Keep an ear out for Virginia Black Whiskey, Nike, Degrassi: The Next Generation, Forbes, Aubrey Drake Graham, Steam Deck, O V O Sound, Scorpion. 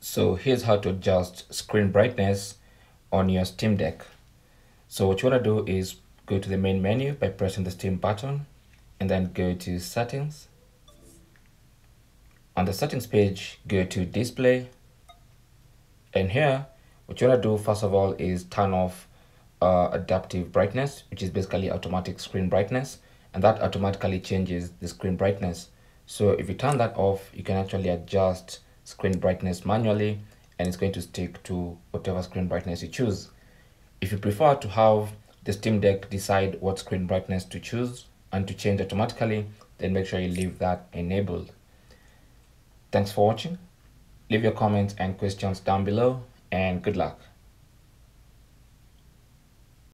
So here's how to adjust screen brightness on your Steam Deck. So what you want to do is go to the main menu by pressing the Steam button and then go to Settings. On the Settings page, go to Display. And here, what you want to do first of all is turn off adaptive brightness, which is basically automatic screen brightness, and that automatically changes the screen brightness. So if you turn that off, you can actually adjust screen brightness manually, and it's going to stick to whatever screen brightness you choose. If you prefer to have the Steam Deck decide what screen brightness to choose and to change automatically, then make sure you leave that enabled. Thanks for watching. Leave your comments and questions down below, and good luck.